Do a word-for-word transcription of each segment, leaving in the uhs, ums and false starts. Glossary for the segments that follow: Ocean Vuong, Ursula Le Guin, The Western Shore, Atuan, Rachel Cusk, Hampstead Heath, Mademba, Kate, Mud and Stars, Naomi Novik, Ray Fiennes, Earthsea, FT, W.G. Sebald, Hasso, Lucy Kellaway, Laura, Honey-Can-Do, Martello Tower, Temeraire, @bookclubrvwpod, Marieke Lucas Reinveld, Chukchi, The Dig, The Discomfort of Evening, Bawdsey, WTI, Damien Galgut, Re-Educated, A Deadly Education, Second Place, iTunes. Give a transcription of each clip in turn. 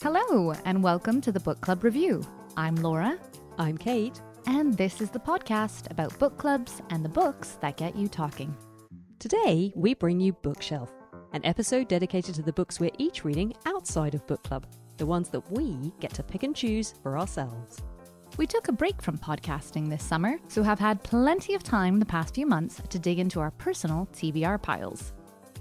Hello, and welcome to the Book Club Review. I'm Laura. I'm Kate. And this is the podcast about book clubs and the books that get you talking. Today, we bring you Bookshelf, an episode dedicated to the books we're each reading outside of book club, the ones that we get to pick and choose for ourselves. We took a break from podcasting this summer, so have had plenty of time the past few months to dig into our personal T B R piles.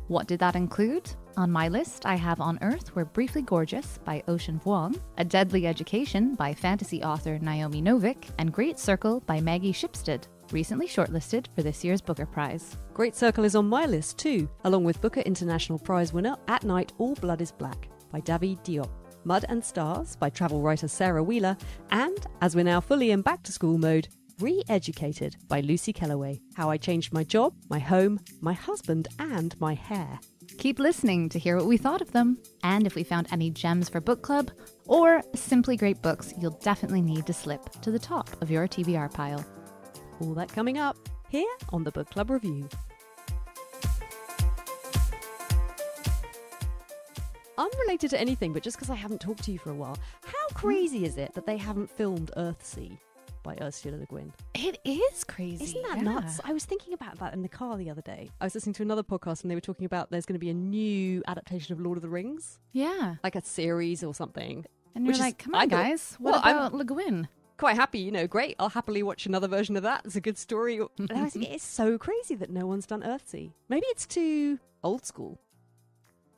What did that include? On my list, I have On Earth We're Briefly Gorgeous by Ocean Vuong, A Deadly Education by fantasy author Naomi Novik, and Great Circle by Maggie Shipstead, recently shortlisted for this year's Booker Prize. Great Circle is on my list too, along with Booker International Prize winner At Night All Blood is Black by David Diop, Mud and Stars by travel writer Sara Wheeler, and, as we're now fully in back-to-school mode, Re-Educated by Lucy Kellaway, How I Changed My Job, My Home, My Husband, and My Hair. Keep listening to hear what we thought of them, and if we found any gems for book club, or simply great books you'll definitely need to slip to the top of your T B R pile. All that coming up here on the Book Club Review. Unrelated to anything, but just because I haven't talked to you for a while, how crazy is it that they haven't filmed Earthsea by Ursula Le Guin? It is crazy. Isn't that yeah. nuts? I was thinking about that in the car the other day. I was listening to another podcast and they were talking about there's going to be a new adaptation of Lord of the Rings. Yeah. Like a series or something. And you're like, is, come on, I guys. Go, what well, about I'm Le Guin? Quite happy, you know, great. I'll happily watch another version of that. It's a good story. And I was thinking, it's so crazy that no one's done Earthsea. Maybe it's too old school.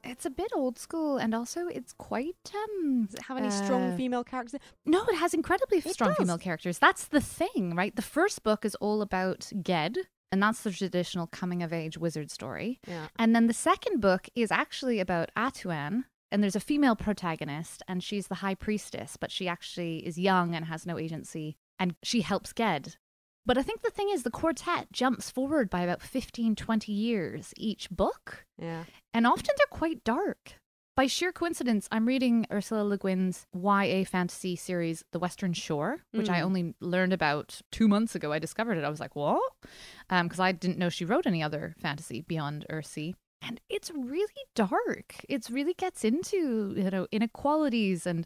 It's a bit old school, and also it's quite... Um, Does it have any uh, strong female characters? No, it has incredibly it strong does. female characters. That's the thing, right? The first book is all about Ged, and that's the traditional coming-of-age wizard story. Yeah. And then the second book is actually about Atuan, and there's a female protagonist, and she's the high priestess, but she actually is young and has no agency, and she helps Ged. But I think the thing is the quartet jumps forward by about fifteen, twenty years each book. Yeah. And often they're quite dark. By sheer coincidence, I'm reading Ursula Le Guin's Y A fantasy series, The Western Shore, which mm. I only learned about two months ago. I discovered it. I was like, what? Because um, I didn't know she wrote any other fantasy beyond Earthsea. And it's really dark. It really gets into, you know, inequalities and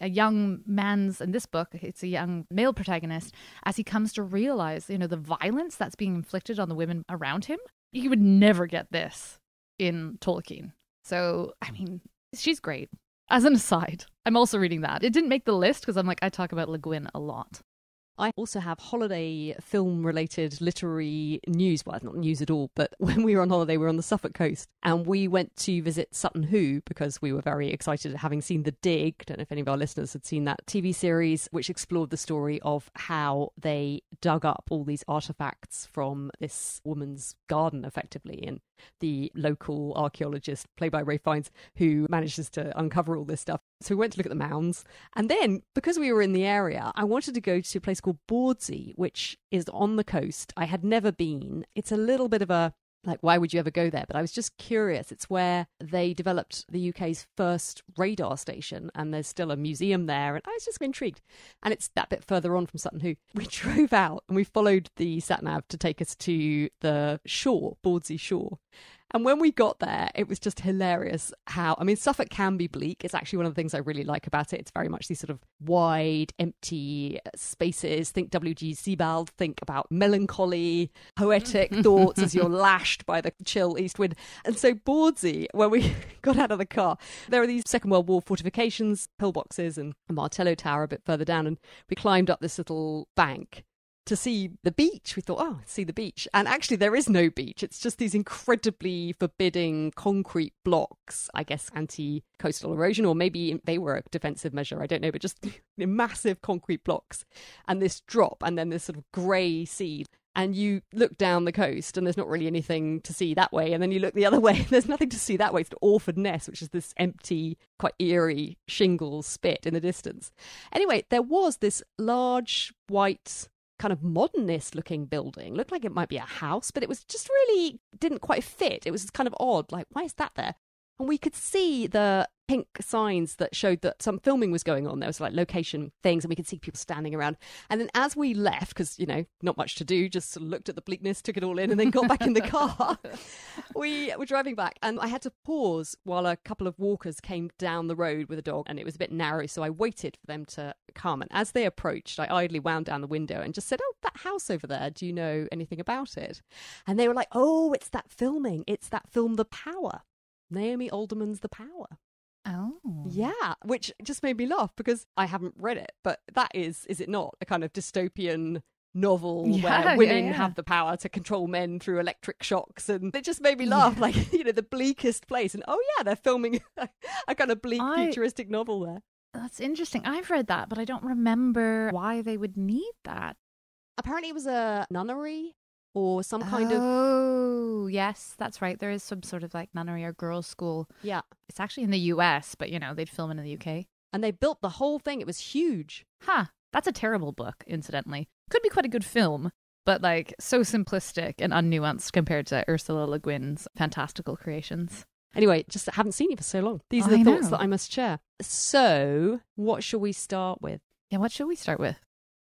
a young man's, in this book, it's a young male protagonist, as he comes to realize, you know, the violence that's being inflicted on the women around him. You would never get this in Tolkien. So, I mean, she's great. As an aside, I'm also reading that. It didn't make the list because I'm like, I talk about Le Guin a lot. I also have holiday film-related literary news. Well, not news at all, but when we were on holiday, we were on the Suffolk coast, and we went to visit Sutton Hoo because we were very excited at having seen The Dig. I don't know if any of our listeners had seen that T V series, which explored the story of how they dug up all these artefacts from this woman's garden, effectively, and the local archaeologist, played by Ray Fiennes, who manages to uncover all this stuff. So we went to look at the mounds. And then, because we were in the area, I wanted to go to a place called Bawdsey, which is on the coast. I had never been. It's a little bit of a, like, why would you ever go there? But I was just curious. It's where they developed the U K's first radar station, and there's still a museum there. And I was just intrigued. And it's that bit further on from Sutton Hoo. We drove out and we followed the sat-nav to take us to the shore, Bawdsey Shore. And when we got there, it was just hilarious how, I mean, Suffolk can be bleak. It's actually one of the things I really like about it. It's very much these sort of wide, empty spaces. Think W G Sebald, think about melancholy, poetic thoughts as you're lashed by the chill east wind. And so Bawdsey, when we got out of the car, there are these Second World War fortifications, pillboxes and a Martello Tower a bit further down. And we climbed up this little bank to see the beach. We thought, oh, see the beach. And actually there is no beach. It's just these incredibly forbidding concrete blocks, I guess, anti-coastal erosion, or maybe they were a defensive measure, I don't know, but just massive concrete blocks and this drop and then this sort of grey sea. And you look down the coast and there's not really anything to see that way. And then you look the other way and there's nothing to see that way. It's Orford Ness, which is this empty, quite eerie shingle spit in the distance. Anyway, there was this large white kind of modernist looking building. Looked like it might be a house, but it was just really didn't quite fit. It was kind of odd, like, why is that there? And we could see the pink signs that showed that some filming was going on. There was like location things, and we could see people standing around. And then as we left, because, you know, not much to do, just sort of looked at the bleakness, took it all in, and then got back in the car. We were driving back, and I had to pause while a couple of walkers came down the road with a dog, and it was a bit narrow, so I waited for them to come. And as they approached, I idly wound down the window and just said, "Oh, that house over there, do you know anything about it?" And they were like, "Oh, it's that filming. It's that film, The Power. Naomi Alderman's The Power." Oh. Yeah, which just made me laugh because I haven't read it, but that is, is it not, a kind of dystopian novel yeah, where women yeah, yeah. have the power to control men through electric shocks? And it just made me laugh, yeah. like, you know, the bleakest place. And oh yeah, they're filming a kind of bleak I... futuristic novel there. That's interesting. I've read that, but I don't remember why they would need that. Apparently it was a nunnery or some kind oh, of... Oh, yes, that's right. There is some sort of like nunnery or girls' school. Yeah. It's actually in the U S, but, you know, they'd film it in the U K. And they built the whole thing. It was huge. Huh. That's a terrible book, incidentally. Could be quite a good film, but like so simplistic and unnuanced compared to Ursula Le Guin's fantastical creations. Anyway, just haven't seen you for so long. These are the I thoughts know. that I must share. So what shall we start with? Yeah, what shall we start with?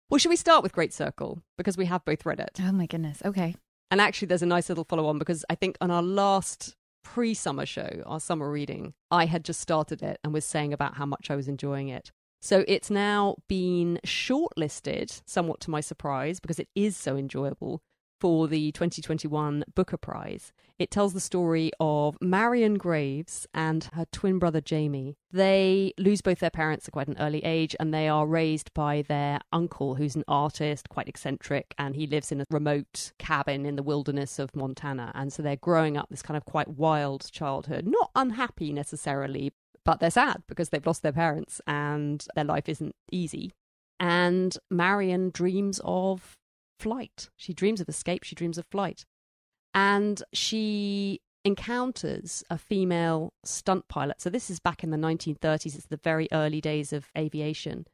Well, should we start with Great Circle? Because we have both read it. Oh, my goodness. Okay. And actually, there's a nice little follow-on because I think on our last pre-summer show, our summer reading, I had just started it and was saying about how much I was enjoying it. So it's now been shortlisted, somewhat to my surprise, because it is so enjoyable, for the twenty twenty-one Booker Prize. It tells the story of Marion Graves and her twin brother Jamie. They lose both their parents at quite an early age, and they are raised by their uncle, who's an artist, quite eccentric, and he lives in a remote cabin in the wilderness of Montana. And so they're growing up this kind of quite wild childhood, not unhappy necessarily, but they're sad because they've lost their parents and their life isn't easy. And Marion dreams of flight. She dreams of escape. She dreams of flight. And she encounters a female stunt pilot. So this is back in the nineteen thirties. It's the very early days of aviation.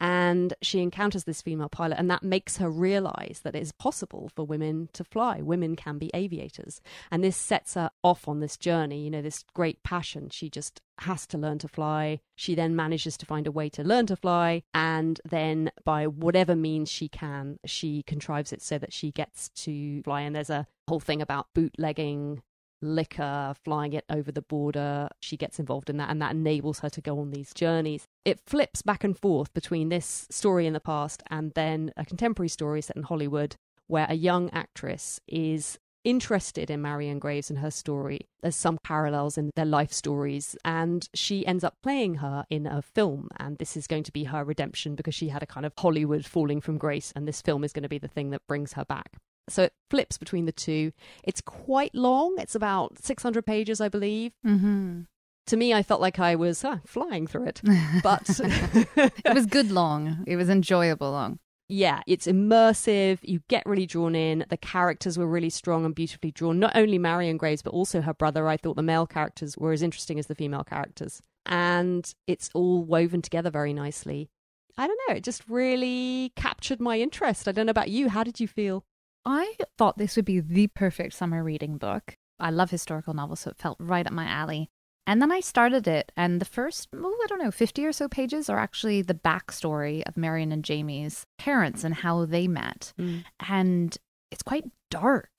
And she encounters this female pilot, and that makes her realize that it is possible for women to fly. Women can be aviators. And this sets her off on this journey, you know, this great passion. She just has to learn to fly. She then manages to find a way to learn to fly. And then by whatever means she can, she contrives it so that she gets to fly. And there's a whole thing about bootlegging liquor, flying it over the border. She gets involved in that, and that enables her to go on these journeys. It flips back and forth between this story in the past and then a contemporary story set in Hollywood, where a young actress is interested in Marion Graves and her story. There's some parallels in their life stories, and she ends up playing her in a film, and this is going to be her redemption because she had a kind of Hollywood falling from grace, and this film is going to be the thing that brings her back. So it flips between the two. It's quite long. It's about six hundred pages, I believe. Mm-hmm. To me, I felt like I was ah, flying through it. But it was good long. It was enjoyable long. Yeah, it's immersive. You get really drawn in. The characters were really strong and beautifully drawn. Not only Marion Graves, but also her brother. I thought the male characters were as interesting as the female characters. And it's all woven together very nicely. I don't know. It just really captured my interest. I don't know about you. How did you feel? I thought this would be the perfect summer reading book. I love historical novels, so it felt right up my alley. And then I started it, and the first, oh, I don't know, fifty or so pages are actually the backstory of Marion and Jamie's parents and how they met. Mm. And it's quite dark.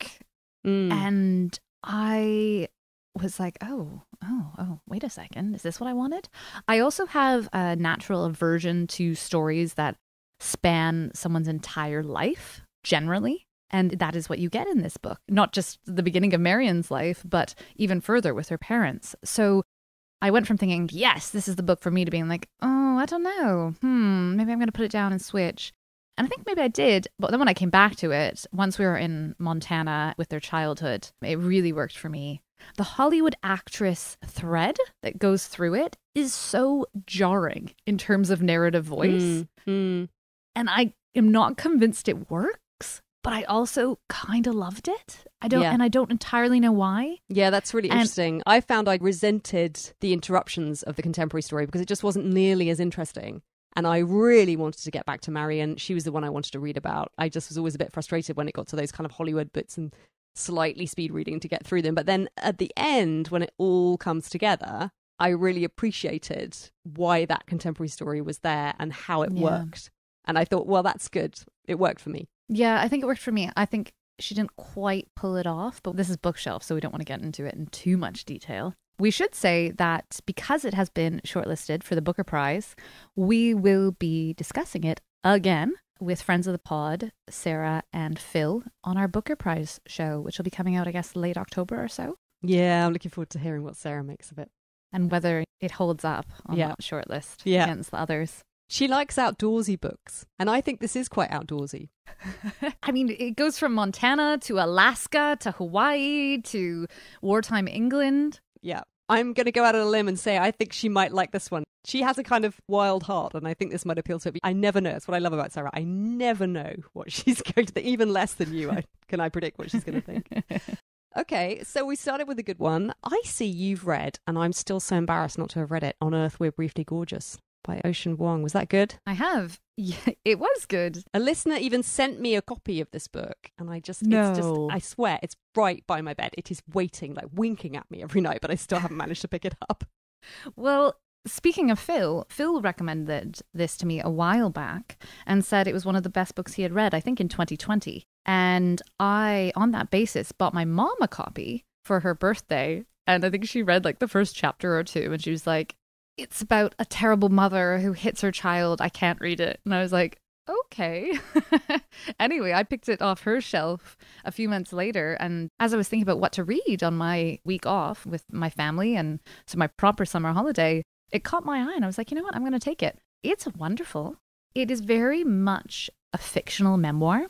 Mm. And I was like, oh, oh, oh, wait a second. Is this what I wanted? I also have a natural aversion to stories that span someone's entire life, generally. And that is what you get in this book, not just the beginning of Marion's life, but even further with her parents. So I went from thinking, yes, this is the book for me, to being like, oh, I don't know. Hmm, maybe I'm going to put it down and switch. And I think maybe I did. But then when I came back to it, once we were in Montana with their childhood, it really worked for me. The Hollywood actress thread that goes through it is so jarring in terms of narrative voice. Mm, mm. And I am not convinced it works. But I also kind of loved it. I don't, yeah. And I don't entirely know why. Yeah, that's really and, interesting. I found I resented the interruptions of the contemporary story because it just wasn't nearly as interesting. And I really wanted to get back to Marion. She was the one I wanted to read about. I just was always a bit frustrated when it got to those kind of Hollywood bits and slightly speed reading to get through them. But then at the end, when it all comes together, I really appreciated why that contemporary story was there and how it yeah. worked. And I thought, well, that's good. It worked for me. Yeah, I think it worked for me. I think she didn't quite pull it off, but this is Bookshelf, so we don't want to get into it in too much detail. We should say that because it has been shortlisted for the Booker Prize, we will be discussing it again with friends of the pod, Sarah and Phil, on our Booker Prize show, which will be coming out, I guess, late October or so. Yeah, I'm looking forward to hearing what Sarah makes of it. And whether it holds up on yeah. that shortlist yeah. against the others. She likes outdoorsy books, and I think this is quite outdoorsy. I mean, it goes from Montana to Alaska to Hawaii to wartime England. Yeah, I'm going to go out on a limb and say I think she might like this one. She has a kind of wild heart, and I think this might appeal to her. I never know. That's what I love about Sarah. I never know what she's going to think, even less than you. I, can I predict what she's going to think? Okay, so we started with a good one. I see you've read, and I'm still so embarrassed not to have read it, On Earth We're Briefly Gorgeous by Ocean Vuong. Was that good? I have. Yeah, it was good. A listener even sent me a copy of this book, and I just, no. it's just, I swear, it's right by my bed. It is waiting, like winking at me every night, but I still haven't managed to pick it up. Well, speaking of Phil, Phil recommended this to me a while back and said it was one of the best books he had read, I think in twenty twenty. And I, on that basis, bought my mom a copy for her birthday. And I think she read like the first chapter or two, and she was like, it's about a terrible mother who hits her child. I can't read it. And I was like, okay. Anyway, I picked it off her shelf a few months later. And as I was thinking about what to read on my week off with my family and so my proper summer holiday, it caught my eye and I was like, you know what? I'm going to take it. It's wonderful. It is very much a fictional memoir.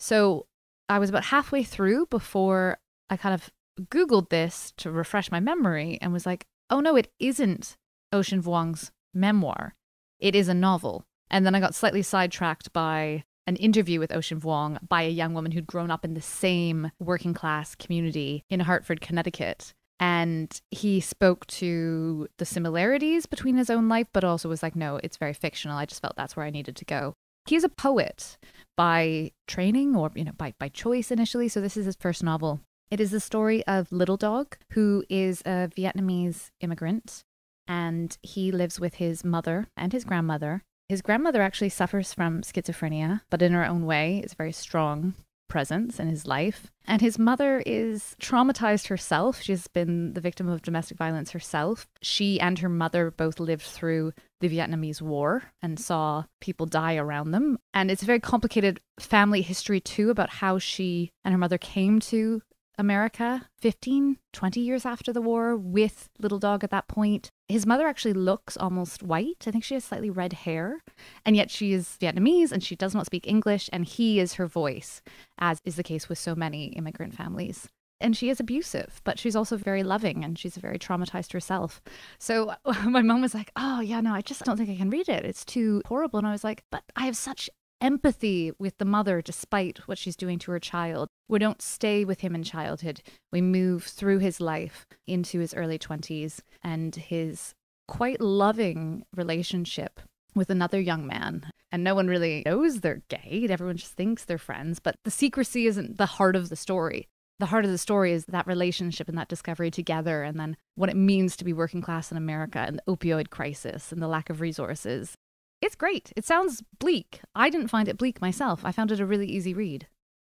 So I was about halfway through before I kind of Googled this to refresh my memory and was like, oh no, it isn't Ocean Vuong's memoir. It is a novel. And then I got slightly sidetracked by an interview with Ocean Vuong by a young woman who'd grown up in the same working class community in Hartford, Connecticut. And he spoke to the similarities between his own life, but also was like, no, it's very fictional. I just felt that's where I needed to go. He's a poet by training or, you know, by, by choice initially. So this is his first novel. It is the story of Little Dog, who is a Vietnamese immigrant. And he lives with his mother and his grandmother. His grandmother actually suffers from schizophrenia, but in her own way, it's a very strong presence in his life. And his mother is traumatized herself. She's been the victim of domestic violence herself. She and her mother both lived through the Vietnamese War and saw people die around them. And it's a very complicated family history too, about how she and her mother came to America fifteen, twenty years after the war with Little Dog at that point. His mother actually looks almost white. I think she has slightly red hair, and yet she is Vietnamese and she does not speak English, and he is her voice, as is the case with so many immigrant families. And she is abusive, but she's also very loving, and she's very traumatized herself. So my mom was like, oh yeah, no, I just don't think I can read it. It's too horrible. And I was like, but I have such empathy with the mother despite what she's doing to her child. We don't stay with him in childhood. We move through his life into his early twenties and his quite loving relationship with another young man. And no one really knows they're gay. Everyone just thinks they're friends, but the secrecy isn't the heart of the story. The heart of the story is that relationship and that discovery together, and then what it means to be working class in America and the opioid crisis and the lack of resources. It's great. It sounds bleak. I didn't find it bleak myself. I found it a really easy read.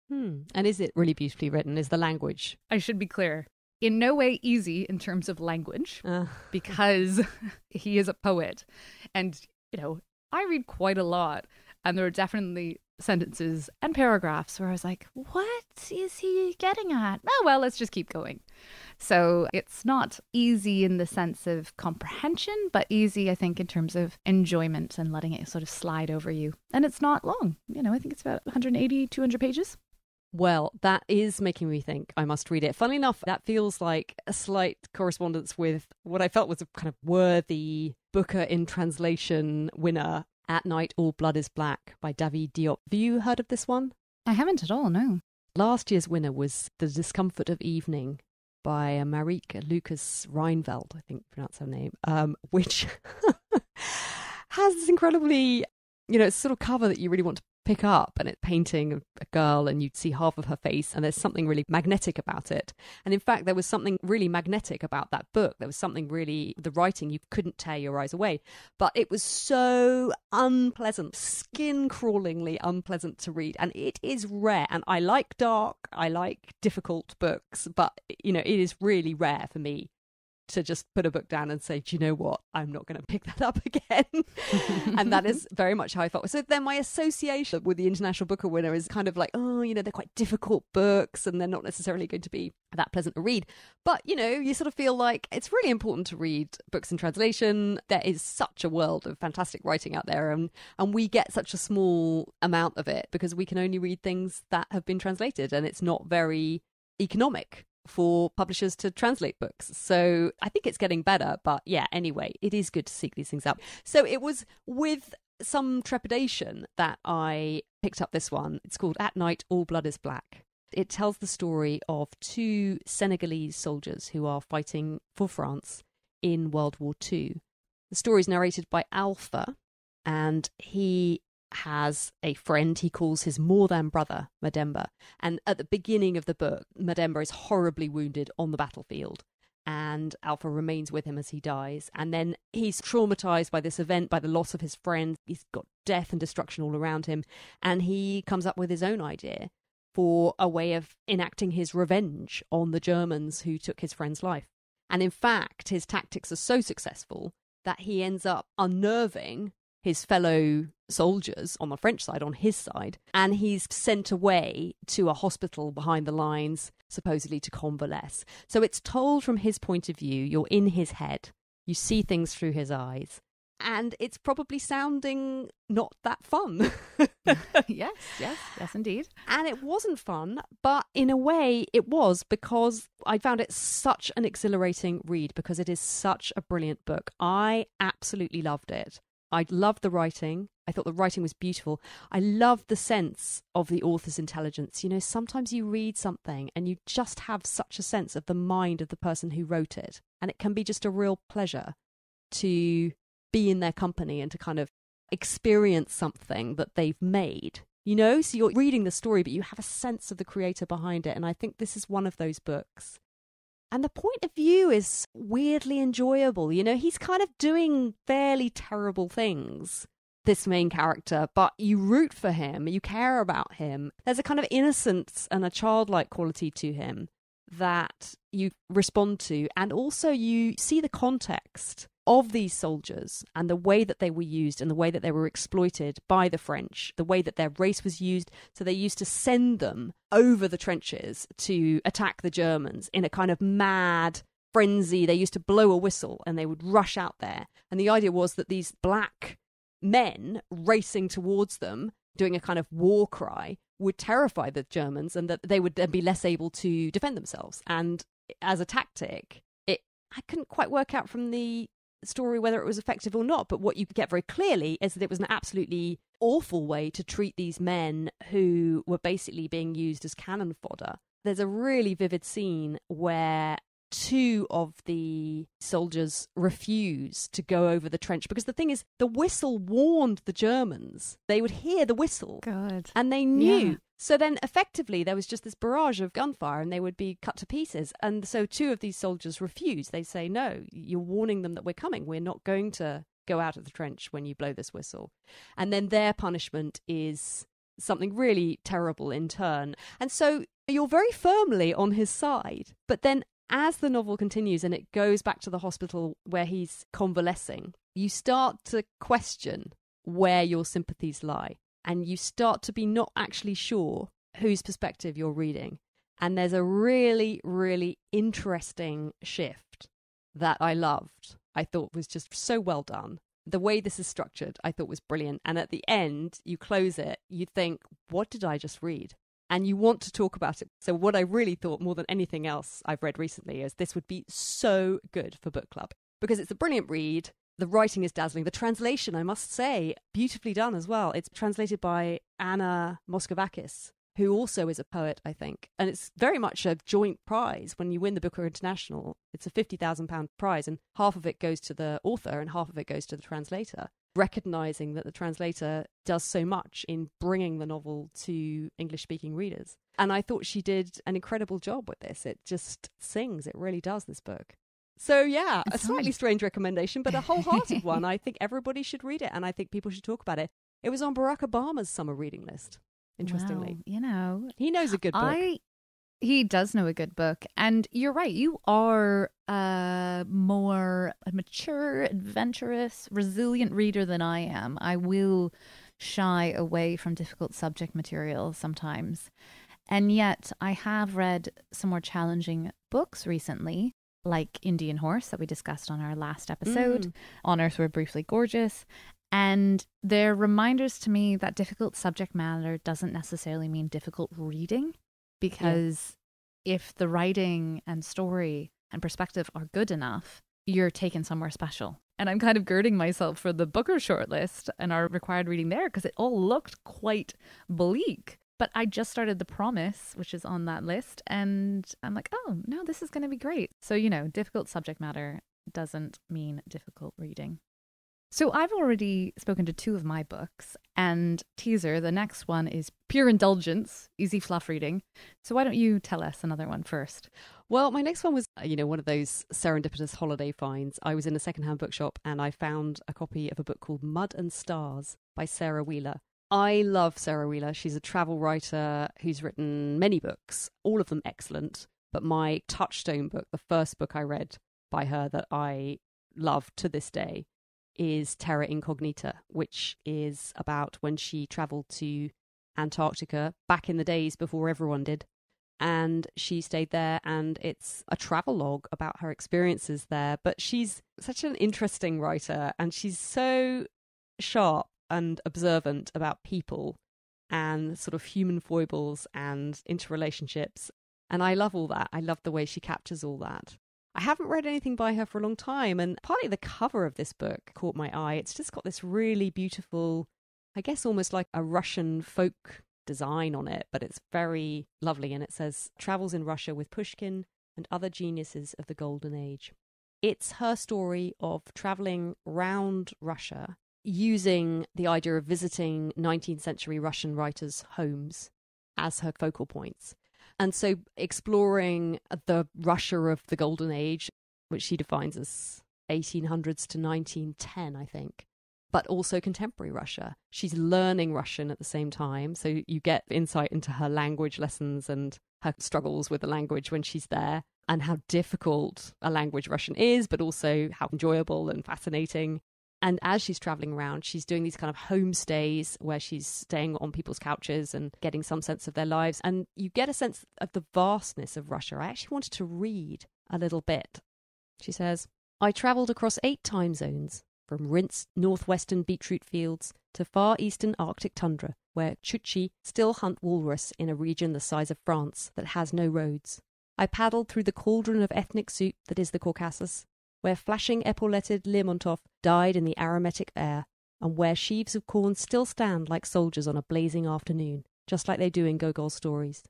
Hmm. And is it really beautifully written? Is the language? I should be clear. In no way easy in terms of language, uh. because he is a poet. And, you know, I read quite a lot. And there are definitely sentences and paragraphs where I was like, what is he getting at? Oh, well, let's just keep going. So it's not easy in the sense of comprehension, but easy, I think, in terms of enjoyment and letting it sort of slide over you. And it's not long. You know, I think it's about one hundred eighty, two hundred pages. Well, that is making me think I must read it. Funnily enough, that feels like a slight correspondence with what I felt was a kind of worthy Booker in Translation winner, At Night All Blood is Black by David Diop. Have you heard of this one? I haven't at all, no. Last year's winner was The Discomfort of Evening by Marieke Lucas Reinveld, I think pronounce her name, um, which has this incredibly, you know, sort of cover that you really want to pick up, and it's painting of a girl and you'd see half of her face, and there's something really magnetic about it. And in fact, there was something really magnetic about that book. There was something really, the writing, you couldn't tear your eyes away, but it was so unpleasant, skin-crawlingly unpleasant to read. And it is rare, and I like dark, I like difficult books, but you know, it is really rare for me to just put a book down and say, do you know what, I'm not going to pick that up again. And that is very much how I felt. So then my association with the International Booker winner is kind of like, oh, you know, they're quite difficult books and they're not necessarily going to be that pleasant to read. But, you know, you sort of feel like it's really important to read books in translation. There is such a world of fantastic writing out there, and, and we get such a small amount of it because we can only read things that have been translated, and it's not very economic for publishers to translate books. So I think it's getting better, but yeah, anyway, it is good to seek these things out. So it was with some trepidation that I picked up this one. It's called At Night All Blood is Black. It tells the story of two Senegalese soldiers who are fighting for France in World War Two. The story is narrated by Alpha, and he has a friend he calls his more than brother, Mademba. And at the beginning of the book, Mademba is horribly wounded on the battlefield, and Alpha remains with him as he dies. And then he's traumatized by this event, by the loss of his friend. He's got death and destruction all around him, and he comes up with his own idea for a way of enacting his revenge on the Germans who took his friend's life. And in fact, his tactics are so successful that he ends up unnerving his fellow soldiers on the French side, on his side, and he's sent away to a hospital behind the lines, supposedly to convalesce. So it's told from his point of view. You're in his head. You see things through his eyes. And it's probably sounding not that fun. Yes, yes, yes, indeed. And it wasn't fun, but in a way it was, because I found it such an exhilarating read, because it is such a brilliant book. I absolutely loved it. I loved the writing. I thought the writing was beautiful. I loved the sense of the author's intelligence. You know, sometimes you read something and you just have such a sense of the mind of the person who wrote it. And it can be just a real pleasure to be in their company and to kind of experience something that they've made. You know, so you're reading the story, but you have a sense of the creator behind it. And I think this is one of those books. And the point of view is weirdly enjoyable. You know, he's kind of doing fairly terrible things, this main character, but you root for him, you care about him. There's a kind of innocence and a childlike quality to him that you respond to. And also you see the context of these soldiers and the way that they were used and the way that they were exploited by the French, the way that their race was used. So they used to send them over the trenches to attack the Germans in a kind of mad frenzy. They used to blow a whistle and they would rush out there. And the idea was that these black men racing towards them, doing a kind of war cry, would terrify the Germans, and that they would then be less able to defend themselves. And as a tactic, it I couldn't quite work out from the story whether it was effective or not, but what you could get very clearly is that it was an absolutely awful way to treat these men who were basically being used as cannon fodder. There's a really vivid scene where two of the soldiers refuse to go over the trench, because the thing is, the whistle warned the Germans. They would hear the whistle. God. And they knew. Yeah. So then effectively there was just this barrage of gunfire and they would be cut to pieces. And so two of these soldiers refuse. They say, no, you're warning them that we're coming. We're not going to go out of the trench when you blow this whistle. And then their punishment is something really terrible in turn. And so you're very firmly on his side. But then as the novel continues and it goes back to the hospital where he's convalescing, you start to question where your sympathies lie. And you start to be not actually sure whose perspective you're reading. And there's a really, really interesting shift that I loved. I thought was just so well done. The way this is structured, I thought was brilliant. And at the end, you close it, you think, what did I just read? And you want to talk about it. So what I really thought more than anything else I've read recently is this would be so good for book club, because it's a brilliant read. The writing is dazzling. The translation, I must say, beautifully done as well. It's translated by Anna Moscovakis, who also is a poet, I think. And it's very much a joint prize when you win the Booker International. It's a fifty thousand pounds prize, and half of it goes to the author and half of it goes to the translator. recognising that the translator does so much in bringing the novel to English-speaking readers. And I thought she did an incredible job with this. It just sings. It really does, this book. So, yeah, a slightly strange recommendation, but a wholehearted one. I think everybody should read it, and I think people should talk about it. It was on Barack Obama's summer reading list, interestingly. Wow, you know. He knows a good book. I, he does know a good book. And you're right. You are a more mature, adventurous, resilient reader than I am. I will shy away from difficult subject material sometimes. And yet I have read some more challenging books recently, like Indian Horse that we discussed on our last episode, mm. On Earth We're Briefly Gorgeous. And they're reminders to me that difficult subject matter doesn't necessarily mean difficult reading, because yeah. if the writing and story and perspective are good enough, you're taken somewhere special. And I'm kind of girding myself for the Booker shortlist and our required reading there, because it all looked quite bleak. But I just started The Promise, which is on that list, and I'm like, oh, no, this is going to be great. So, you know, difficult subject matter doesn't mean difficult reading. So I've already spoken to two of my books, and teaser, the next one is Pure Indulgence, easy fluff reading. So why don't you tell us another one first? Well, my next one was, you know, one of those serendipitous holiday finds. I was in a secondhand bookshop and I found a copy of a book called Mud and Stars by Sara Wheeler. I love Sara Wheeler. She's a travel writer who's written many books, all of them excellent. But my touchstone book, the first book I read by her that I love to this day, is Terra Incognita, which is about when she travelled to Antarctica back in the days before everyone did. And she stayed there, and it's a travelogue about her experiences there. But she's such an interesting writer, and she's so sharp and observant about people and sort of human foibles and interrelationships. And I love all that. I love the way she captures all that. I haven't read anything by her for a long time, and partly the cover of this book caught my eye. It's just got this really beautiful, I guess almost like a Russian folk design on it, but it's very lovely, and it says, "Travels in Russia with Pushkin and other geniuses of the Golden Age." It's her story of travelling round Russia using the idea of visiting nineteenth century Russian writers' homes as her focal points. And so exploring the Russia of the Golden Age, which she defines as eighteen hundreds to nineteen ten, I think, but also contemporary Russia. She's learning Russian at the same time. So you get insight into her language lessons and her struggles with the language when she's there, and how difficult a language Russian is, but also how enjoyable and fascinating. And as she's traveling around, she's doing these kind of homestays where she's staying on people's couches and getting some sense of their lives. And you get a sense of the vastness of Russia. I actually wanted to read a little bit. She says, "I travelled across eight time zones, from rinsed northwestern beetroot fields to far eastern Arctic tundra, where Chukchi still hunt walrus in a region the size of France that has no roads. I paddled through the cauldron of ethnic soup that is the Caucasus, where flashing epauletted Lermontov died in the aromatic air, and where sheaves of corn still stand like soldiers on a blazing afternoon, just like they do in Gogol stories.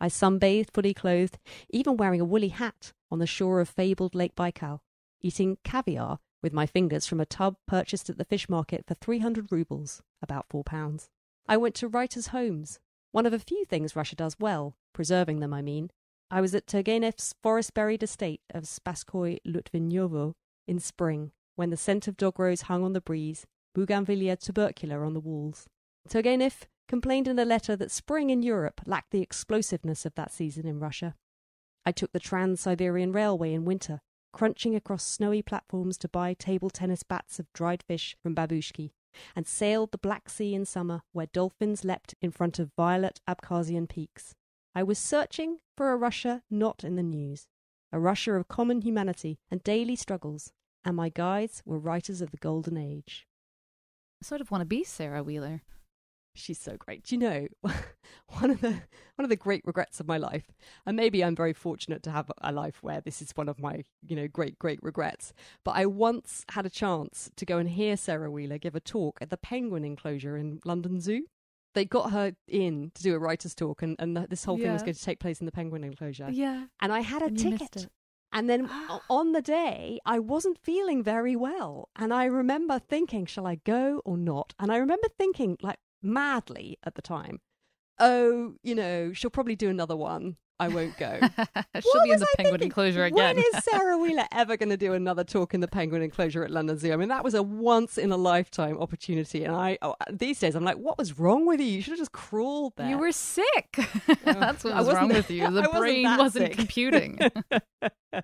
I sunbathed fully clothed, even wearing a woolly hat, on the shore of fabled Lake Baikal, eating caviar with my fingers from a tub purchased at the fish market for three hundred rubles, about four pounds. I went to writers' homes, one of a few things Russia does well, preserving them, I mean. I was at Turgenev's forest-buried estate of Spasskoye-Lutvinyovo in spring, when the scent of dogrose hung on the breeze, bougainvillea tubercular on the walls. Turgenev complained in a letter that spring in Europe lacked the explosiveness of that season in Russia. I took the Trans-Siberian Railway in winter, crunching across snowy platforms to buy table-tennis bats of dried fish from babushki, and sailed the Black Sea in summer, where dolphins leapt in front of violet Abkhazian peaks. I was searching for a Russia not in the news, a Russia of common humanity and daily struggles, and my guides were writers of the Golden Age." I sort of want to be Sara Wheeler. She's so great. Do you know, one of the one of the great regrets of my life, and maybe I'm very fortunate to have a life where this is one of my, you know, great, great regrets, but I once had a chance to go and hear Sara Wheeler give a talk at the penguin enclosure in London Zoo. They got her in to do a writer's talk, and, and this whole thing yeah. was going to take place in the penguin enclosure. Yeah. And I had a and ticket. And then on the day, I wasn't feeling very well. And I remember thinking, shall I go or not? And I remember thinking, like, madly at the time, oh, you know, she'll probably do another one. I won't go. She'll be in the I penguin thinking? enclosure again. When is Sara Wheeler ever going to do another talk in the penguin enclosure at London Zoo? I mean, that was a once-in-a-lifetime opportunity. And I, oh, these days, I'm like, what was wrong with you? You should have just crawled there. You were sick. Oh, that's what I was wrong with you. The I brain wasn't, wasn't computing. A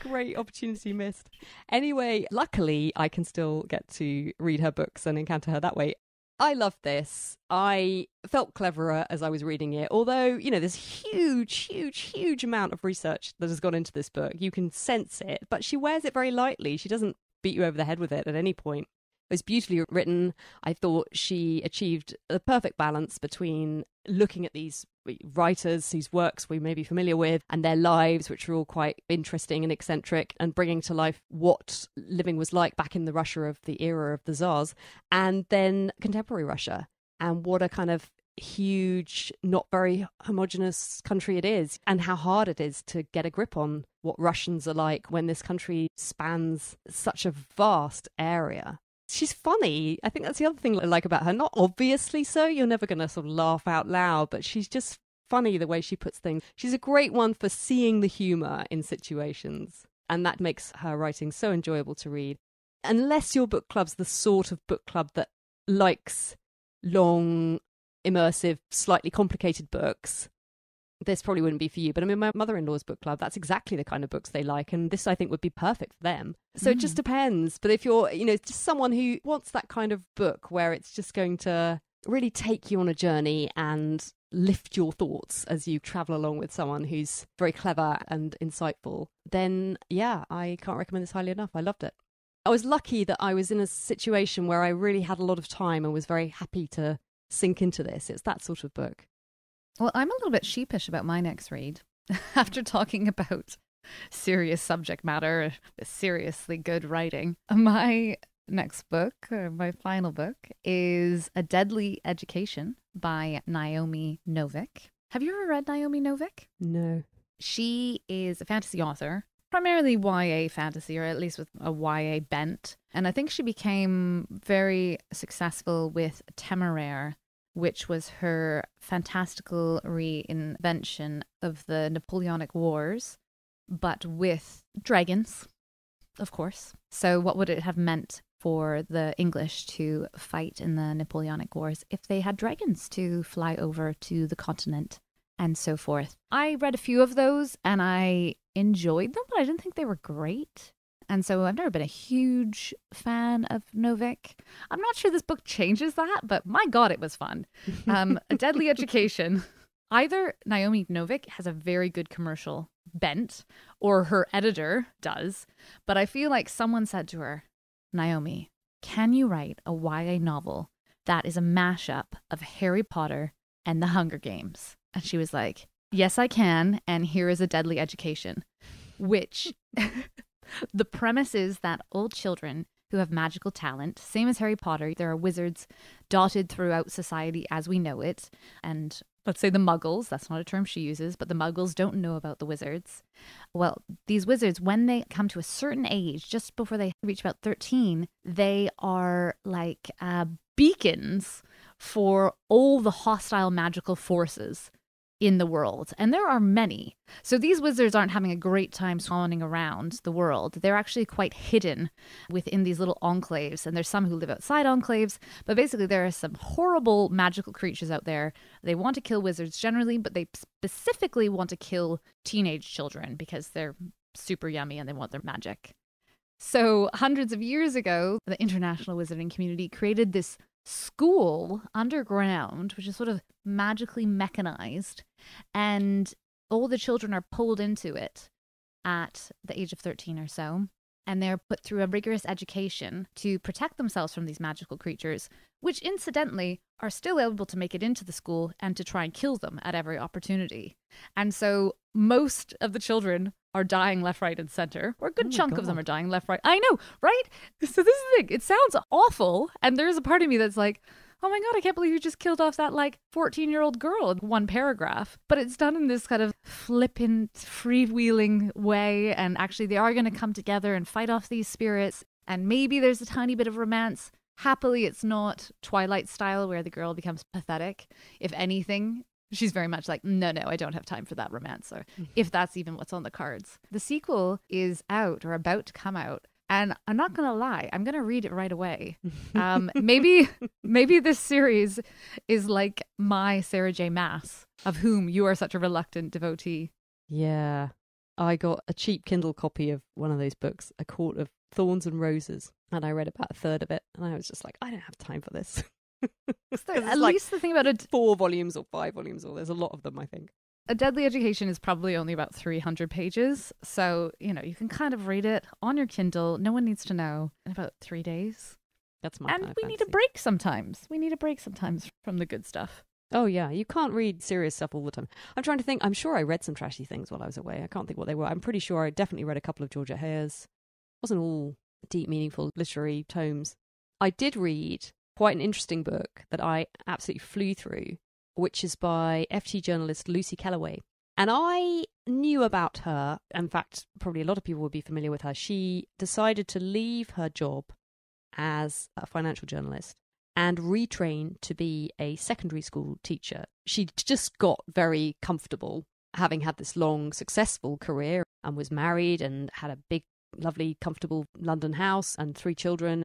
great opportunity missed. Anyway, luckily, I can still get to read her books and encounter her that way. I love this. I felt cleverer as I was reading it. Although, you know, there's huge, huge, huge amount of research that has gone into this book. You can sense it, but she wears it very lightly. She doesn't beat you over the head with it at any point. It was beautifully written. I thought she achieved the perfect balance between looking at these writers whose works we may be familiar with and their lives, which are all quite interesting and eccentric, and bringing to life what living was like back in the Russia of the era of the Tsars, and then contemporary Russia, and what a kind of huge, not very homogenous country it is, and how hard it is to get a grip on what Russians are like when this country spans such a vast area. She's funny. I think that's the other thing I like about her. Not obviously so. You're never going to sort of laugh out loud, but she's just funny the way she puts things. She's a great one for seeing the humour in situations, and that makes her writing so enjoyable to read. Unless your book club's the sort of book club that likes long, immersive, slightly complicated books, this probably wouldn't be for you. But I mean, my mother-in-law's book club, that's exactly the kind of books they like. And this, I think, would be perfect for them. So mm. it just depends. But if you're, you know, just someone who wants that kind of book where it's just going to really take you on a journey and lift your thoughts as you travel along with someone who's very clever and insightful, then yeah, I can't recommend this highly enough. I loved it. I was lucky that I was in a situation where I really had a lot of time and was very happy to sink into this. It's that sort of book. Well, I'm a little bit sheepish about my next read. After talking about serious subject matter, seriously good writing, my next book, or my final book, is A Deadly Education by Naomi Novik. Have you ever read Naomi Novik? No. She is a fantasy author, primarily Y A fantasy, or at least with a Y A bent. And I think she became very successful with Temeraire, which was her fantastical reinvention of the Napoleonic Wars, but with dragons, of course. So what would it have meant for the English to fight in the Napoleonic Wars if they had dragons to fly over to the continent and so forth? I read a few of those and I enjoyed them, but I didn't think they were great. And so I've never been a huge fan of Novik. I'm not sure this book changes that, but my God, it was fun. Um, A Deadly Education. Either Naomi Novik has a very good commercial bent or her editor does. But I feel like someone said to her, Naomi, can you write a Y A novel that is a mashup of Harry Potter and the Hunger Games? And she was like, yes, I can. And here is A Deadly Education, which... The premise is that all children who have magical talent, same as Harry Potter, there are wizards dotted throughout society as we know it. And let's say the muggles, that's not a term she uses, but the muggles don't know about the wizards. Well, these wizards, when they come to a certain age, just before they reach about thirteen, they are like uh, beacons for all the hostile magical forces in the world. And there are many. So these wizards aren't having a great time swanning around the world. They're actually quite hidden within these little enclaves. And there's some who live outside enclaves. But basically there are some horrible magical creatures out there. They want to kill wizards generally, but they specifically want to kill teenage children because they're super yummy and they want their magic. So hundreds of years ago, the international wizarding community created this school underground, which is sort of magically mechanized, and all the children are pulled into it at the age of thirteen or so, and they're put through a rigorous education to protect themselves from these magical creatures, which incidentally are still able to make it into the school and to try and kill them at every opportunity. And so most of the children are dying left, right, and center, or a good oh chunk God. of them are dying left, right. I know, right? So this is the thing. It sounds awful, and there is a part of me that's like, oh my God, I can't believe you just killed off that like fourteen year old girl in one paragraph. But it's done in this kind of flippant, freewheeling way. And actually they are going to come together and fight off these spirits. And maybe there's a tiny bit of romance. Happily, it's not Twilight style where the girl becomes pathetic. If anything, she's very much like, no, no, I don't have time for that romance, or mm-hmm. if that's even what's on the cards. The sequel is out or about to come out. And I'm not going to lie, I'm going to read it right away. Um, maybe maybe this series is like my Sarah J. Maas, of whom you are such a reluctant devotee. Yeah. I got a cheap Kindle copy of one of those books, A Court of Thorns and Roses, and I read about a third of it. And I was just like, I don't have time for this. There, at like least the thing about it, four volumes or five volumes, or there's a lot of them, I think. A Deadly Education is probably only about three hundred pages. So, you know, you can kind of read it on your Kindle. No one needs to know in about three days. That's my And we fantasy. need a break sometimes. We need a break sometimes from the good stuff. Oh, yeah. You can't read serious stuff all the time. I'm trying to think. I'm sure I read some trashy things while I was away. I can't think what they were. I'm pretty sure I definitely read a couple of Georgia Hare's. It wasn't all deep, meaningful literary tomes. I did read quite an interesting book that I absolutely flew through, which is by F T journalist Lucy Kellaway. And I knew about her. In fact, probably a lot of people would be familiar with her. She decided to leave her job as a financial journalist and retrain to be a secondary school teacher. She just got very comfortable having had this long, successful career and was married and had a big, lovely, comfortable London house and three children.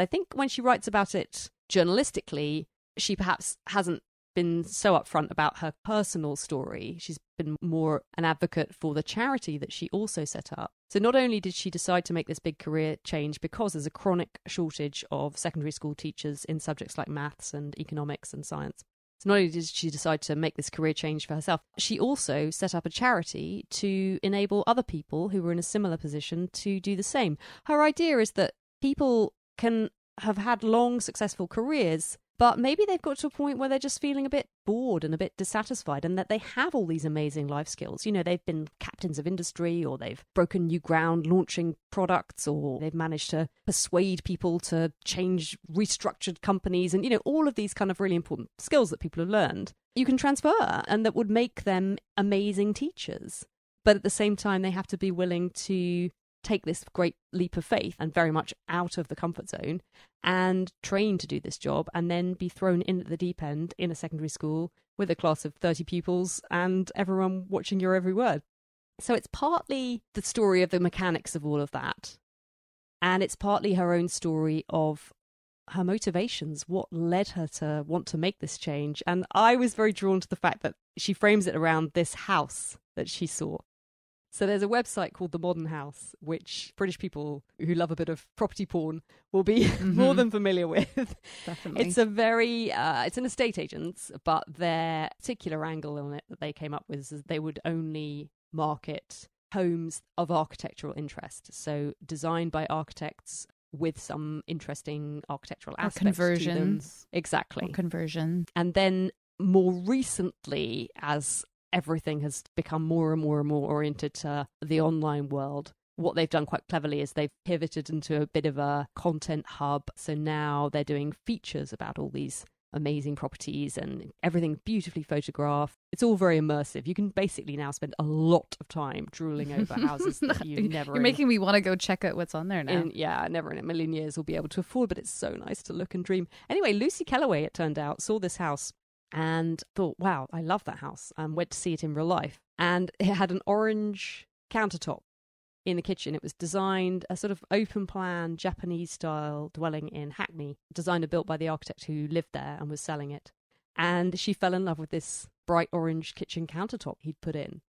I think when she writes about it journalistically, she perhaps hasn't been so upfront about her personal story. She's been more an advocate for the charity that she also set up. So not only did she decide to make this big career change because there's a chronic shortage of secondary school teachers in subjects like maths and economics and science. So not only did she decide to make this career change for herself, she also set up a charity to enable other people who were in a similar position to do the same. Her idea is that people can have had long, successful careers, but maybe they've got to a point where they're just feeling a bit bored and a bit dissatisfied, and that they have all these amazing life skills. You know, they've been captains of industry, or they've broken new ground launching products, or they've managed to persuade people to change restructured companies. And, you know, all of these kind of really important skills that people have learned, you can transfer, and that would make them amazing teachers. But at the same time, they have to be willing to take this great leap of faith and very much out of the comfort zone and train to do this job, and then be thrown in at the deep end in a secondary school with a class of thirty pupils and everyone watching your every word. So it's partly the story of the mechanics of all of that, and it's partly her own story of her motivations, what led her to want to make this change. And I was very drawn to the fact that she frames it around this house that she saw. So there's a website called The Modern House, which British people who love a bit of property porn will be mm-hmm. more than familiar with. Definitely. It's a very, uh, it's an estate agent's, but their particular angle on it that they came up with is they would only market homes of architectural interest. So designed by architects with some interesting architectural aspects. Conversions. Exactly. Or conversion. And then more recently, as everything has become more and more and more oriented to the online world, what they've done quite cleverly is they've pivoted into a bit of a content hub. So now they're doing features about all these amazing properties and everything beautifully photographed. It's all very immersive. You can basically now spend a lot of time drooling over houses that you never... You're in, making me want to go check out what's on there now. In, yeah, never in a million years will be able to afford, but it's so nice to look and dream. Anyway, Lucy Kellaway, it turned out, saw this house and thought, wow, I love that house, and went to see it in real life. And it had an orange countertop in the kitchen. It was designed a sort of open plan Japanese style dwelling in Hackney, designed and built by the architect who lived there and was selling it. And she fell in love with this bright orange kitchen countertop he'd put in.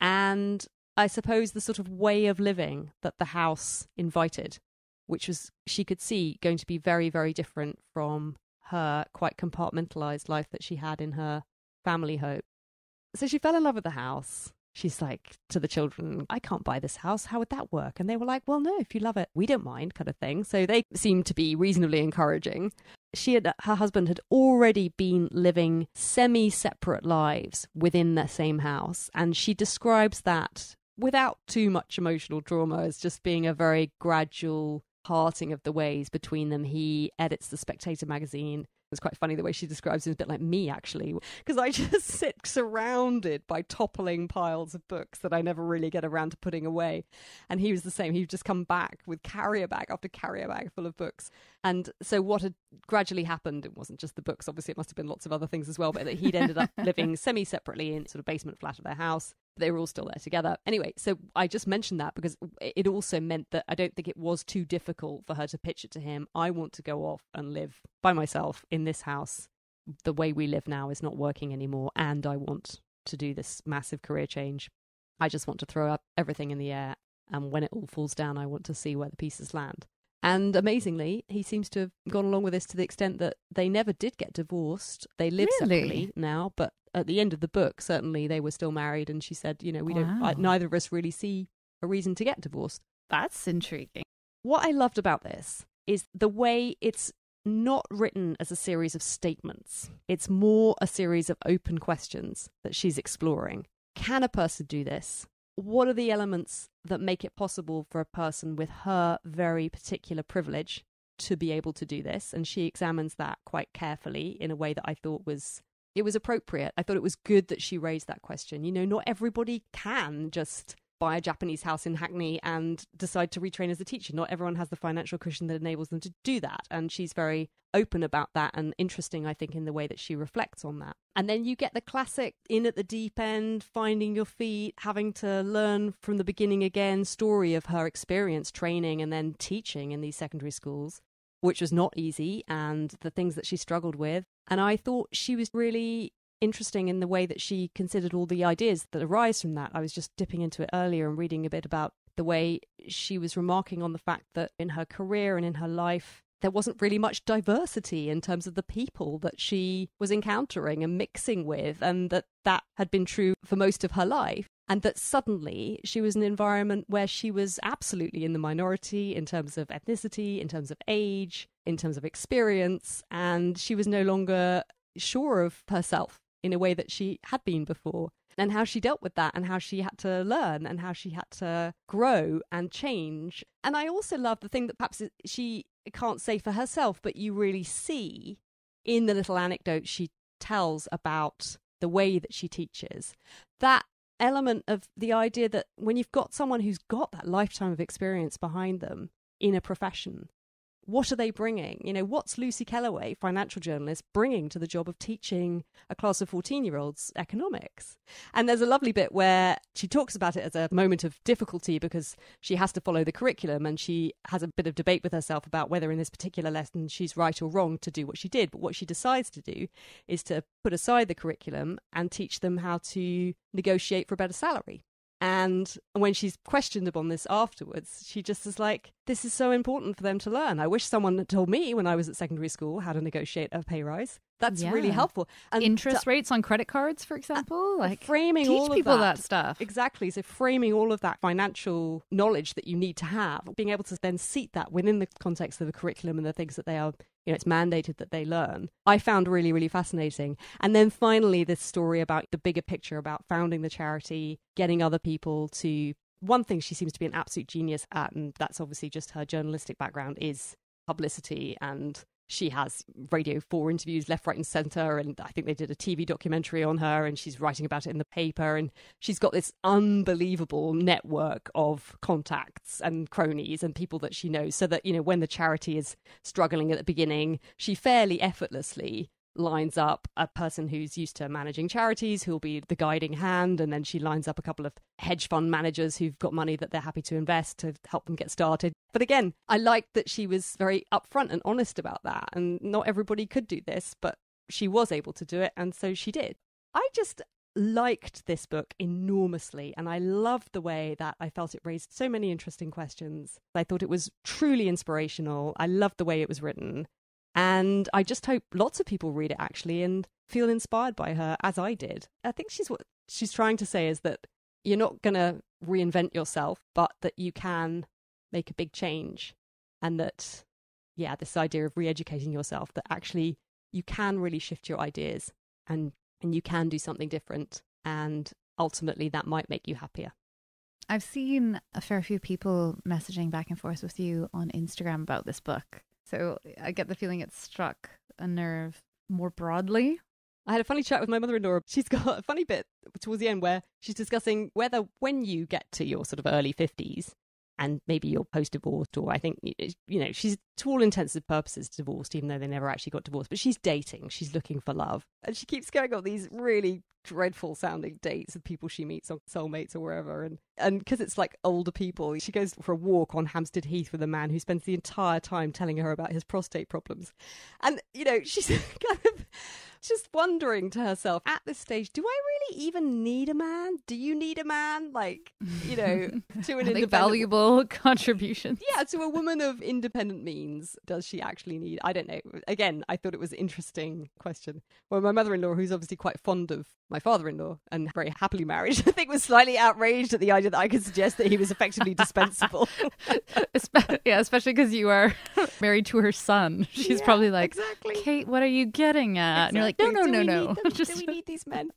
And I suppose the sort of way of living that the house invited, which was, she could see, going to be very, very different from her quite compartmentalized life that she had in her family home. So she fell in love with the house. She's like to the children, I can't buy this house. How would that work? And they were like, well, no, if you love it, we don't mind, kind of thing. So they seemed to be reasonably encouraging. She and her husband had already been living semi-separate lives within the same house. And she describes that without too much emotional trauma as just being a very gradual parting of the ways between them. He edits the Spectator magazine It's quite funny the way she describes it, a bit like me, actually, because I just sit surrounded by toppling piles of books that I never really get around to putting away. And he was the same. He'd just come back with carrier bag after carrier bag full of books. And so what had gradually happened, it wasn't just the books, obviously it must have been lots of other things as well, but that he'd ended up living semi-separately in sort of basement flat of their house. They were all still there together. Anyway, so I just mentioned that because it also meant that I don't think it was too difficult for her to pitch it to him. I want to go off and live by myself in this house. The way we live now is not working anymore, and I want to do this massive career change. I just want to throw up everything in the air, and when it all falls down, I want to see where the pieces land. And amazingly, he seems to have gone along with this to the extent that they never did get divorced. They live really? separately now, but at the end of the book, certainly they were still married. And she said, you know, we wow. don't, I, neither of us really see a reason to get divorced. That's intriguing. What I loved about this is the way it's not written as a series of statements. It's more a series of open questions that she's exploring. Can a person do this? What are the elements that make it possible for a person with her very particular privilege to be able to do this? And she examines that quite carefully in a way that I thought was, it was appropriate. I thought it was good that she raised that question. You know, not everybody can just buy a Japanese house in Hackney and decide to retrain as a teacher. Not everyone has the financial cushion that enables them to do that. And she's very open about that and interesting, I think, in the way that she reflects on that. And then you get the classic in at the deep end, finding your feet, having to learn from the beginning again story of her experience training and then teaching in these secondary schools, which was not easy, and the things that she struggled with. And I thought she was really interesting in the way that she considered all the ideas that arise from that. I was just dipping into it earlier and reading a bit about the way she was remarking on the fact that in her career and in her life, there wasn't really much diversity in terms of the people that she was encountering and mixing with, and that that had been true for most of her life. And that suddenly she was in an environment where she was absolutely in the minority in terms of ethnicity, in terms of age, in terms of experience, and she was no longer sure of herself in a way that she had been before, and how she dealt with that, and how she had to learn, and how she had to grow and change. And I also love the thing that perhaps she can't say for herself, but you really see in the little anecdote she tells about the way that she teaches, that element of the idea that when you've got someone who's got that lifetime of experience behind them in a profession, what are they bringing? You know, what's Lucy Kellaway, financial journalist, bringing to the job of teaching a class of fourteen-year-olds economics? And there's a lovely bit where she talks about it as a moment of difficulty because she has to follow the curriculum, and she has a bit of debate with herself about whether in this particular lesson she's right or wrong to do what she did. But what she decides to do is to put aside the curriculum and teach them how to negotiate for a better salary. And when she's questioned upon this afterwards, she just is like, this is so important for them to learn. I wish someone had told me when I was at secondary school how to negotiate a pay rise. That's yeah. really helpful. And interest to, rates on credit cards, for example, uh, like framing teach all people of that, that stuff. Exactly. So framing all of that financial knowledge that you need to have, being able to then seat that within the context of the curriculum and the things that they are, you know, it's mandated that they learn. I found really, really fascinating. And then finally, this story about the bigger picture, about founding the charity, getting other people to. One thing she seems to be an absolute genius at, and that's obviously just her journalistic background, is publicity. And she has Radio four interviews left, right and centre, and I think they did a T V documentary on her, and she's writing about it in the paper, and she's got this unbelievable network of contacts and cronies and people that she knows, so that, you know, when the charity is struggling at the beginning, she fairly effortlessly lines up a person who's used to managing charities who'll be the guiding hand, and then she lines up a couple of hedge fund managers who've got money that they're happy to invest to help them get started. But again, I liked that she was very upfront and honest about that, and not everybody could do this, but she was able to do it, and so she did. I just liked this book enormously, and I loved the way that I felt it raised so many interesting questions. I thought it was truly inspirational. I loved the way it was written. And I just hope lots of people read it, actually, and feel inspired by her, as I did. I think she's what she's trying to say is that you're not going to reinvent yourself, but that you can make a big change. And that, yeah, this idea of re-educating yourself, that actually you can really shift your ideas and, and you can do something different. And ultimately, that might make you happier. I've seen a fair few people messaging back and forth with you on Instagram about this book. So I get the feeling it struck a nerve more broadly. I had a funny chat with my mother-in-law. She's got a funny bit towards the end where she's discussing whether when you get to your sort of early fifties and maybe you're post-divorced, or I think, you know, she's to all intents and purposes divorced, even though they never actually got divorced. But she's dating. She's looking for love. And she keeps going on these really dreadful sounding dates with people she meets on Soulmates or wherever. And and because it's like older people, she goes for a walk on Hampstead Heath with a man who spends the entire time telling her about his prostate problems. And, you know, she's kind of... just wondering to herself at this stage, do I really even need a man? Do you need a man? Like, you know, to an independent... valuable contribution. Yeah, to a woman of independent means, does she actually need... I don't know. Again, I thought it was an interesting question. Well, my mother-in-law, who's obviously quite fond of my father-in-law and very happily married, I think was slightly outraged at the idea that I could suggest that he was effectively dispensable. Yeah, especially because you are married to her son. She's yeah, probably like, exactly. Kate, what are you getting at? Exactly. And you're like, no, no, no, no, no. Just... do we need these men?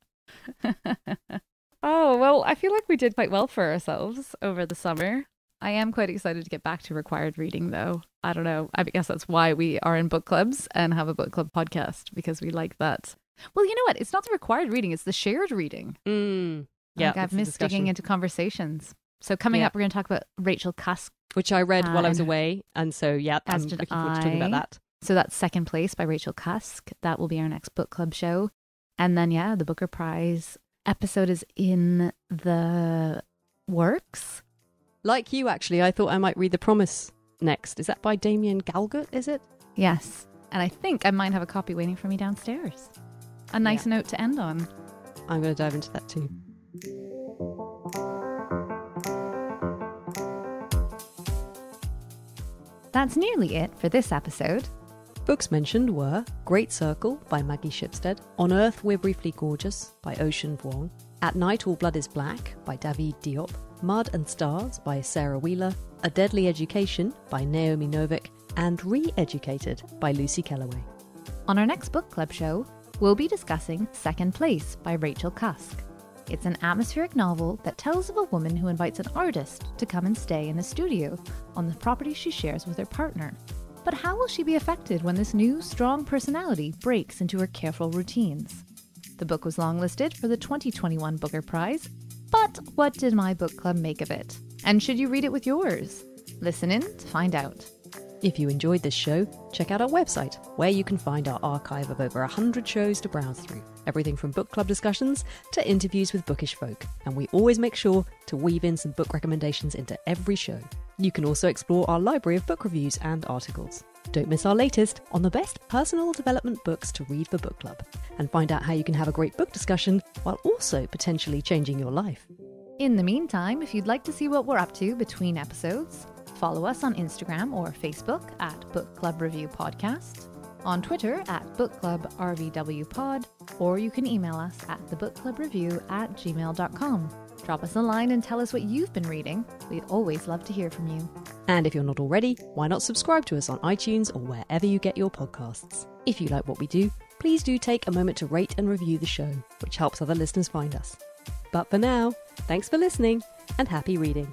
Oh, well, I feel like we did quite well for ourselves over the summer. I am quite excited to get back to required reading, though. I don't know. I guess that's why we are in book clubs and have a book club podcast, because we like that. Well, you know what? It's not the required reading. It's the shared reading. Mm, yeah, like I've missed digging into conversations. So coming yeah. up, we're going to talk about Rachel Cusk. Which I read and, while I was away. And so, yeah, I'm looking forward I. to talking about that. So that's Second Place by Rachel Cusk. That will be our next book club show. And then, yeah, the Booker Prize episode is in the works. Like you, actually, I thought I might read The Promise next. Is that by Damien Galgut, is it? Yes. And I think I might have a copy waiting for me downstairs. A nice yeah. note to end on. I'm going to dive into that too. That's nearly it for this episode. Books mentioned were Great Circle by Maggie Shipstead, On Earth We're Briefly Gorgeous by Ocean Vuong, At Night All Blood is Black by David Diop, Mud and Stars by Sara Wheeler, A Deadly Education by Naomi Novik, and Re-Educated by Lucy Kellaway. On our next book club show, we'll be discussing Second Place by Rachel Cusk. It's an atmospheric novel that tells of a woman who invites an artist to come and stay in a studio on the property she shares with her partner. But how will she be affected when this new, strong personality breaks into her careful routines? The book was longlisted for the twenty twenty-one Booker Prize, but what did my book club make of it? And should you read it with yours? Listen in to find out. If you enjoyed this show, check out our website, where you can find our archive of over one hundred shows to browse through. Everything from book club discussions to interviews with bookish folk. And we always make sure to weave in some book recommendations into every show. You can also explore our library of book reviews and articles. Don't miss our latest on the best personal development books to read for book club. And find out how you can have a great book discussion while also potentially changing your life. In the meantime, if you'd like to see what we're up to between episodes... follow us on Instagram or Facebook at Book Club Review Podcast, on Twitter at Book Club R V W Pod, or you can email us at the book club review at gmail dot com. Drop us a line and tell us what you've been reading. We always love to hear from you. And if you're not already, why not subscribe to us on iTunes or wherever you get your podcasts? If you like what we do, please do take a moment to rate and review the show, which helps other listeners find us. But for now, thanks for listening and happy reading.